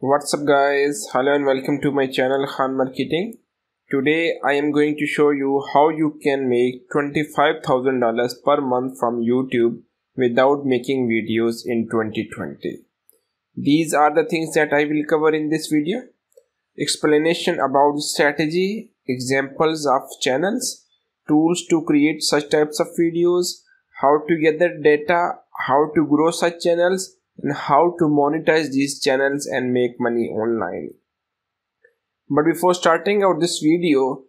What's up guys, hello and welcome to my channel Khan Marketing. Today I am going to show you how you can make $25,000 per month from YouTube without making videos in 2020. These are the things that I will cover in this video. Explanation about strategy, examples of channels, tools to create such types of videos, how to gather data, how to grow such channels, and how to monetize these channels and make money online. But before starting out this video,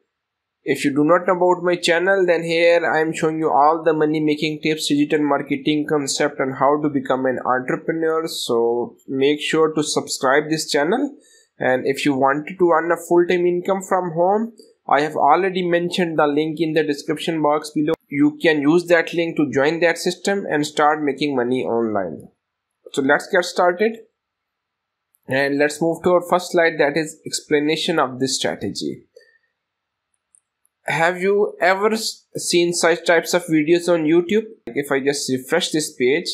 if you do not know about my channel, then here I am showing you all the money making tips, digital marketing concept, and how to become an entrepreneur. So make sure to subscribe this channel. And if you want to earn a full-time income from home, I have already mentioned the link in the description box below. You can use that link to join that system and start making money online. So let's get started and let's move to our first slide, that is explanation of this strategy. Have you ever seen such types of videos on YouTube? If I just refresh this page,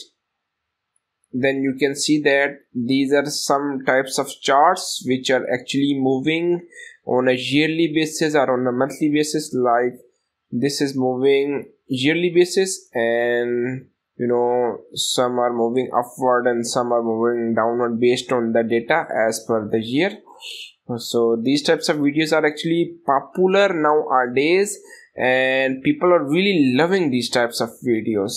then you can see that these are some types of charts which are actually moving on a yearly basis or on a monthly basis. Like this is moving yearly basis, and you know, some are moving upward and some are moving downward based on the data as per the year. So these types of videos are actually popular nowadays and people are really loving these types of videos.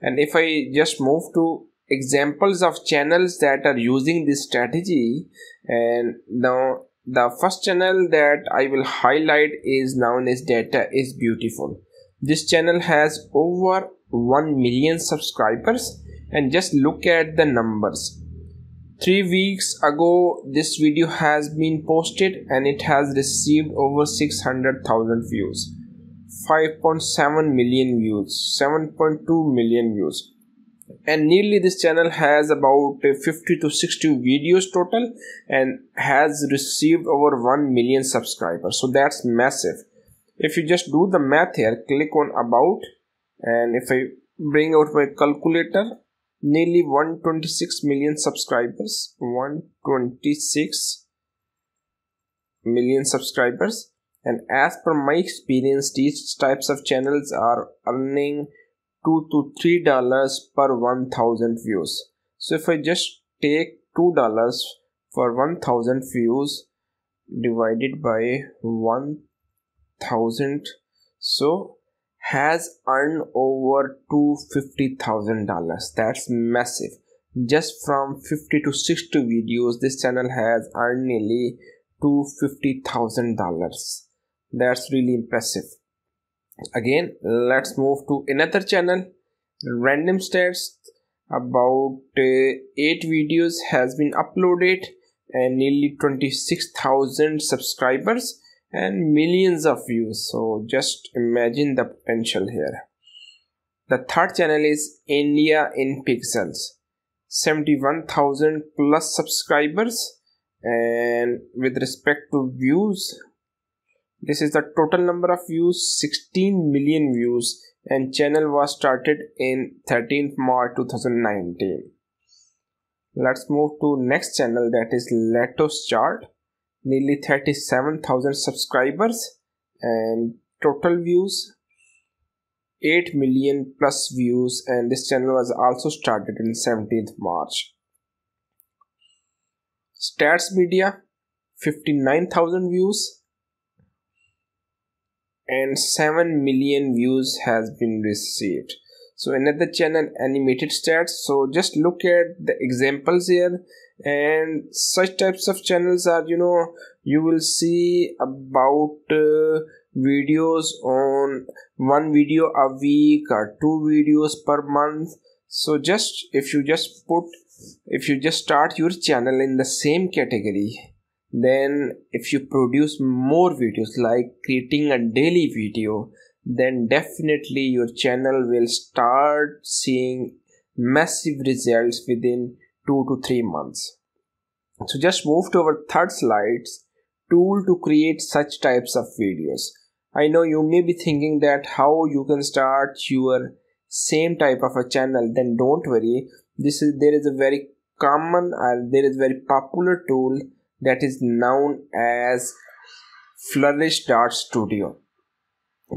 And if I just move to examples of channels that are using this strategy, and now the first channel that I will highlight is known as Data Is Beautiful. This channel has over 1 million subscribers, and just look at the numbers. 3 weeks ago this video has been posted and it has received over 600,000 views, 5.7 million views, 7.2 million views, and nearly this channel has about 50 to 60 videos total and has received over 1 million subscribers. So that's massive. If you just do the math here, click on about, and if I bring out my calculator, nearly 126 million subscribers, 126 million subscribers. And as per my experience, these types of channels are earning $2 to $3 per 1,000 views. So if I just take $2 for 1,000 views divided by 1,000, so has earned over $250,000. That's massive. Just from 50 to 60 videos, this channel has earned nearly $250,000. That's really impressive. Again, let's move to another channel, Random Stats. About 8 videos has been uploaded and nearly 26,000 subscribers and millions of views. So just imagine the potential here. The third channel is India in Pixels, 71,000 plus subscribers, and with respect to views, this is the total number of views, 16 million views, and channel was started in 13th March 2019. Let's move to next channel, that is Leto's Chart. Nearly 37,000 subscribers and total views, 8 million plus views, and this channel was also started in 17th March. Stats Media, 59,000 views. And 7 million views has been received. So another channel, Animated Stats. So just look at the examples here, and such types of channels are, you know, you will see about videos on one video a week or 2 videos per month. So just if you just start your channel in the same category, then if you produce more videos, like creating a daily video, then definitely your channel will start seeing massive results within 2 to 3 months. So just move to our third slide, tool to create such types of videos. I know you may be thinking that how you can start your same type of a channel. Then don't worry, there is a very common and there is very popular tool that is known as Flourish.studio.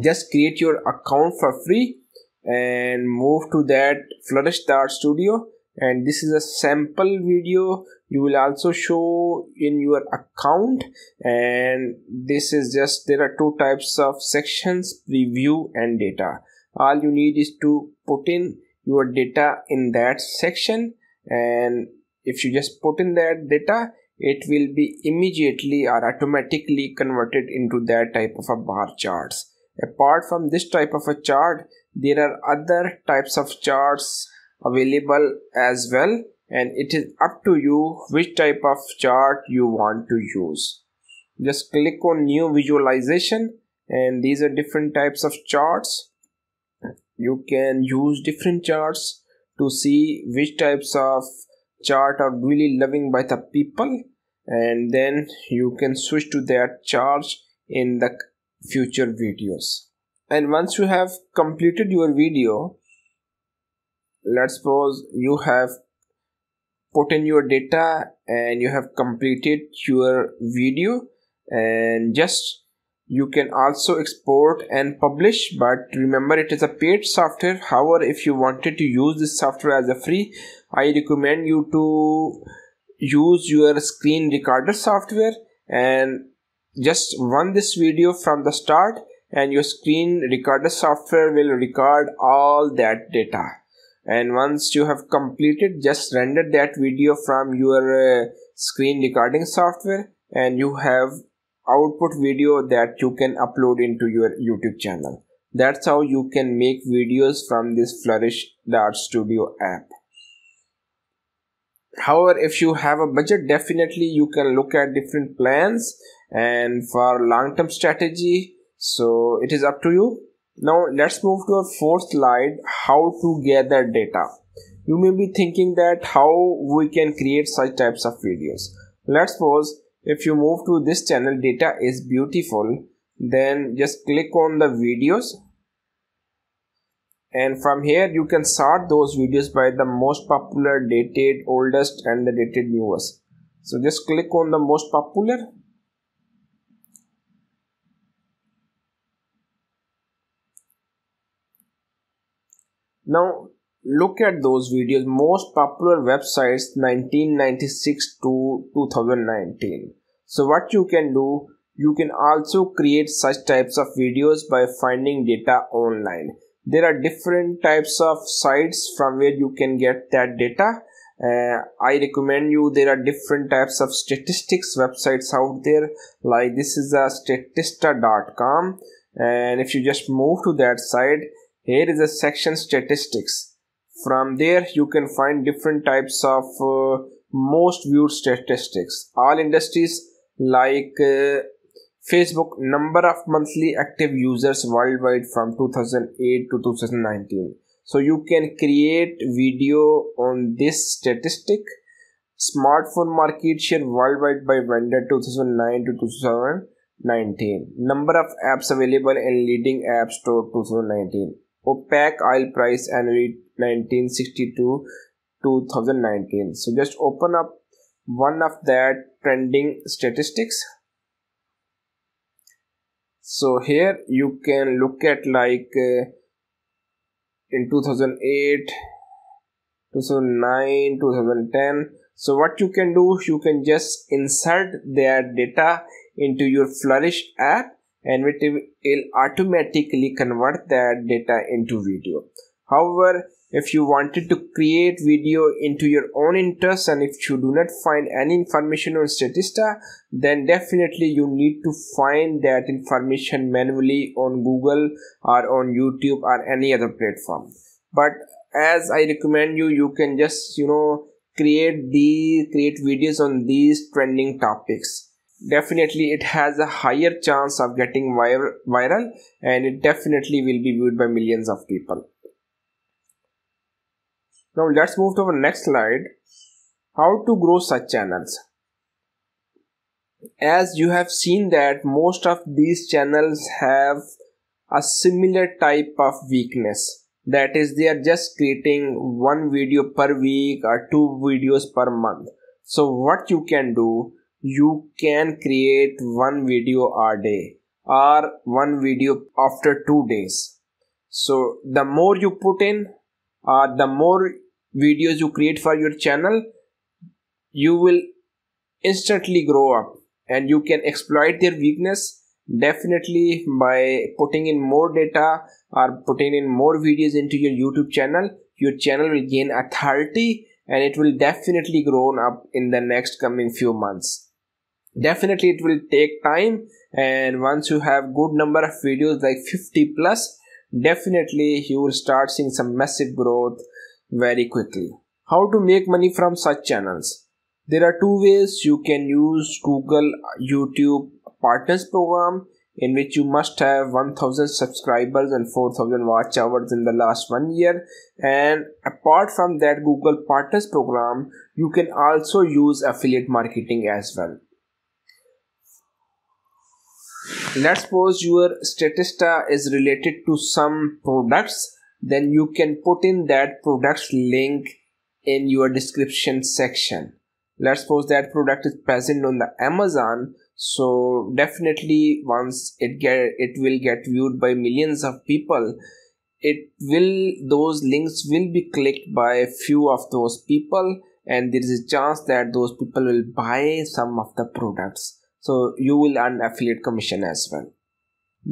Just create your account for free and move to that Flourish.studio, and this is a sample video you will also show in your account. And this is just, there are two types of sections, preview and data. All you need is to put in your data in that section, and if you just put in that data, it will be immediately or automatically converted into that type of a bar charts. Apart from this type of a chart, there are other types of charts available as well, and it is up to you which type of chart you want to use. Just click on new visualization, and these are different types of charts. You can use different charts to see which types of chart are really loving by the people, and then you can switch to that chart in the future videos. And once you have completed your video, let's suppose you have put in your data and you have completed your video, and just you can also export and publish, but remember it is a paid software. However, if you wanted to use this software as a free, I recommend you to use your screen recorder software and just run this video from the start, and your screen recorder software will record all that data. And once you have completed, just render that video from your screen recording software, and you have output video that you can upload into your YouTube channel. That's how you can make videos from this Flourish.studio app. However, if you have a budget, definitely you can look at different plans and for long-term strategy. So it is up to you. Now let's move to our fourth slide, how to gather data. You may be thinking that how we can create such types of videos. Let's suppose if you move to this channel, Data Is Beautiful, then just click on the videos, and from here you can sort those videos by the most popular, dated, oldest, and the dated newest. So just click on the most popular, now look at those videos. Most popular websites 1996 to 2019. So what you can do, you can also create such types of videos by finding data online. There are different types of sites from where you can get that data. I recommend you, there are different types of statistics websites out there, like this is a statista.com, and if you just move to that site, here is a section statistics. From there you can find different types of most viewed statistics. All industries, like Facebook, number of monthly active users worldwide from 2008 to 2019. So you can create video on this statistic. Smartphone market share worldwide by vendor 2009 to 2019. Number of apps available in leading app store 2019. OPEC oil price annually 1962 2019. So just open up one of that trending statistics. So here you can look at, like in 2008, 2009, 2010. So what you can do, you can just insert their data into your Flourish app, and it will automatically convert that data into video. However, if you wanted to create video into your own interests, and if you do not find any information on Statista, then definitely you need to find that information manually on Google or on YouTube or any other platform. But as I recommend you, you can just, create videos on these trending topics. Definitely it has a higher chance of getting viral, and it definitely will be viewed by millions of people. Now let's move to our next slide, how to grow such channels. As you have seen that most of these channels have a similar type of weakness, That is, they are just creating one video per week or two videos per month. So what you can do, you can create one video a day or one video after 2 days. So the more you put in, the more videos you create for your channel, you will instantly grow up, and you can exploit their weakness definitely by putting in more data or putting in more videos into your YouTube channel. Your channel will gain authority and it will definitely grow up in the next coming few months. Definitely it will take time, and once you have good number of videos like 50 plus, definitely you will start seeing some massive growth very quickly. How to make money from such channels? There are two ways. You can use Google YouTube Partners program, in which you must have 1000 subscribers and 4000 watch hours in the last 1 year. And apart from that Google Partners program, you can also use affiliate marketing as well. Let's suppose your Statista is related to some products, then you can put in that product's link in your description section. Let's suppose that product is present on the Amazon. So definitely once it will get viewed by millions of people, those links will be clicked by a few of those people, and there is a chance that those people will buy some of the products. So you will earn affiliate commission as well.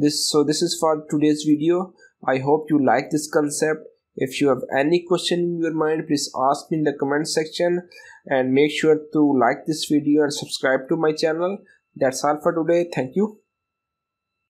So this is for today's video. I hope you like this concept. If you have any question in your mind, please ask me in the comment section, and make sure to like this video and subscribe to my channel. That's all for today. Thank you.